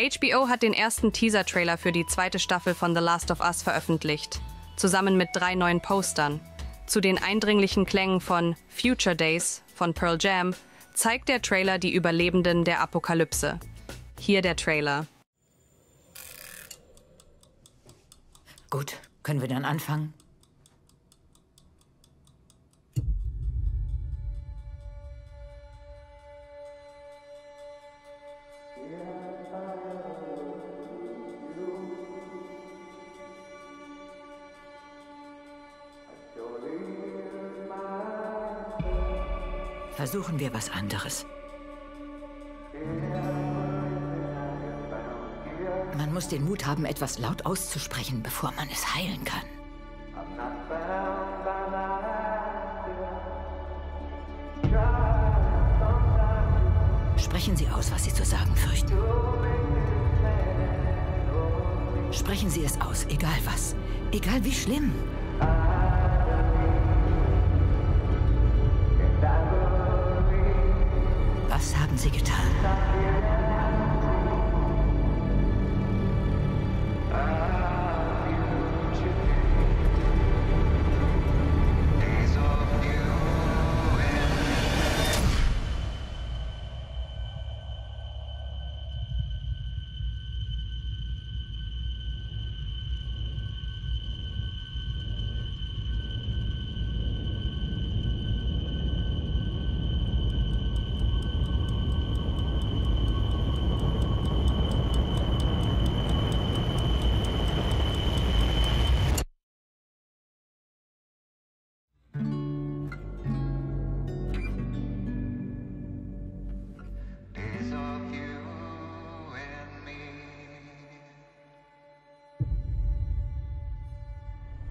HBO hat den ersten Teaser-Trailer für die zweite Staffel von The Last of Us veröffentlicht, zusammen mit 3 neuen Postern. Zu den eindringlichen Klängen von Future Days von Pearl Jam zeigt der Trailer die Überlebenden der Apokalypse. Hier der Trailer. Gut, können wir dann anfangen? Versuchen wir was anderes. Man muss den Mut haben, etwas laut auszusprechen, bevor man es heilen kann. Sprechen Sie aus, was Sie zu sagen fürchten. Sprechen Sie es aus, egal was, egal wie schlimm. Was haben Sie getan?